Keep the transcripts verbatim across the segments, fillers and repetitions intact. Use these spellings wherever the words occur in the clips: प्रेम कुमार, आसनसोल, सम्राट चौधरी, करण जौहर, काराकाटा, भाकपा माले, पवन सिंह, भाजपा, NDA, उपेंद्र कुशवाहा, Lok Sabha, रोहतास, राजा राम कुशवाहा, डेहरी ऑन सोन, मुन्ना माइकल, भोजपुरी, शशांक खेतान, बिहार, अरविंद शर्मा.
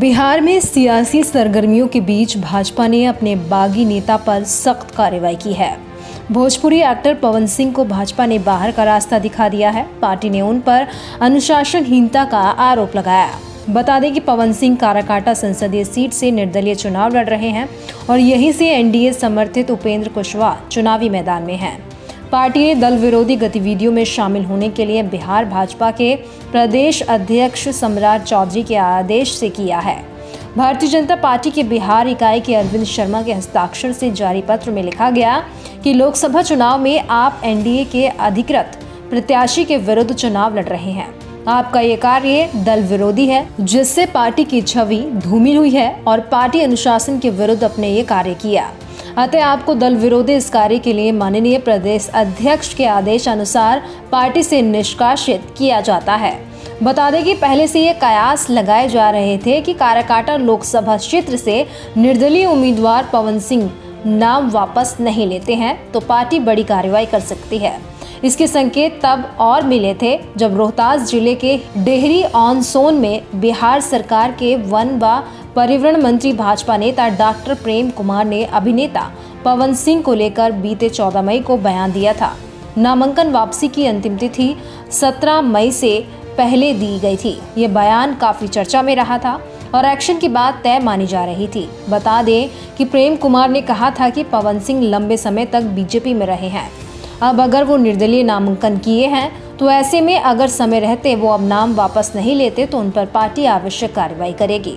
बिहार में सियासी सरगर्मियों के बीच भाजपा ने अपने बागी नेता पर सख्त कार्रवाई की है। भोजपुरी एक्टर पवन सिंह को भाजपा ने बाहर का रास्ता दिखा दिया है। पार्टी ने उन पर अनुशासनहीनता का आरोप लगाया। बता दें कि पवन सिंह काराकाटा संसदीय सीट से निर्दलीय चुनाव लड़ रहे हैं और यहीं से एनडीए समर्थित उपेंद्र कुशवाहा चुनावी मैदान में हैं। पार्टी ने दल विरोधी गतिविधियों में शामिल होने के लिए बिहार भाजपा के प्रदेश अध्यक्ष सम्राट चौधरी के आदेश से किया है। भारतीय जनता पार्टी के बिहार इकाई के अरविंद शर्मा के हस्ताक्षर से जारी पत्र में लिखा गया कि लोकसभा चुनाव में आप एनडीए के अधिकृत प्रत्याशी के विरुद्ध चुनाव लड़ रहे हैं। आपका ये कार्य दल विरोधी है, जिससे पार्टी की छवि धूमिल हुई है और पार्टी अनुशासन के विरुद्ध अपने ये कार्य किया। अतः आपको दल विरोधी इस कार्य के लिए माननीय प्रदेश अध्यक्ष के आदेश अनुसार पार्टी से निष्कासित किया जाता है। बता दें कि पहले से ये कयास लगाए जा रहे थे कि काराकाटा लोकसभा क्षेत्र से निर्दलीय उम्मीदवार पवन सिंह नाम वापस नहीं लेते हैं तो पार्टी बड़ी कार्रवाई कर सकती है। इसके संकेत तब और मिले थे जब रोहतास जिले के डेहरी ऑन सोन में बिहार सरकार के वन व पर्यावरण मंत्री भाजपा नेता डॉक्टर प्रेम कुमार ने अभिनेता पवन सिंह को लेकर बीते चौदह मई को बयान दिया था। नामांकन वापसी की अंतिम तिथि सत्रह मई से पहले दी गई थी। ये बयान काफ़ी चर्चा में रहा था और एक्शन की बात तय मानी जा रही थी। बता दें कि प्रेम कुमार ने कहा था कि पवन सिंह लंबे समय तक बीजेपी में रहे हैं। अब अगर वो निर्दलीय नामांकन किए हैं तो ऐसे में अगर समय रहते वो अब नाम वापस नहीं लेते तो उन पर पार्टी आवश्यक कार्रवाई करेगी।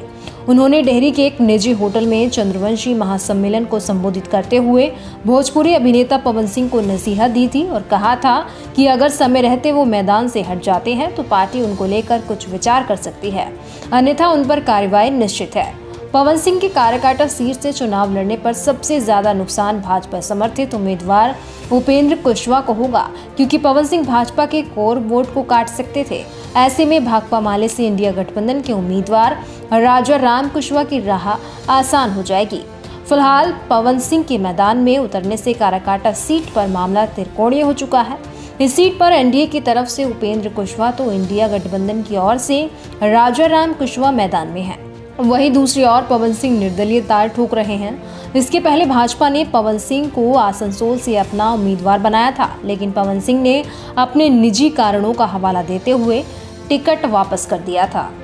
उन्होंने डेहरी के एक निजी होटल में चंद्रवंशी महासम्मेलन को संबोधित करते हुए भोजपुरी अभिनेता पवन सिंह को नसीहत दी थी और कहा था कि अगर समय रहते वो मैदान से हट जाते हैं तो पार्टी उनको लेकर कुछ विचार कर सकती है, अन्यथा उन पर कार्रवाई निश्चित है। पवन सिंह के काराकाटा सीट से चुनाव लड़ने पर सबसे ज्यादा नुकसान भाजपा समर्थित उम्मीदवार उपेंद्र कुशवाहा को होगा, क्योंकि पवन सिंह भाजपा के कोर वोट को काट सकते थे। ऐसे में भाकपा माले से इंडिया गठबंधन के उम्मीदवार राजा राम कुशवाहा की राह आसान हो जाएगी। फिलहाल पवन सिंह के मैदान में उतरने से काराकाटा सीट पर मामला त्रिकोणीय हो चुका है। इस सीट पर एनडीए की तरफ से उपेंद्र कुशवाहा तो इंडिया गठबंधन की ओर से राजा राम कुशवाहा मैदान में है। वहीं दूसरी ओर पवन सिंह निर्दलीय तार ठोक रहे हैं। इसके पहले भाजपा ने पवन सिंह को आसनसोल से अपना उम्मीदवार बनाया था, लेकिन पवन सिंह ने अपने निजी कारणों का हवाला देते हुए टिकट वापस कर दिया था।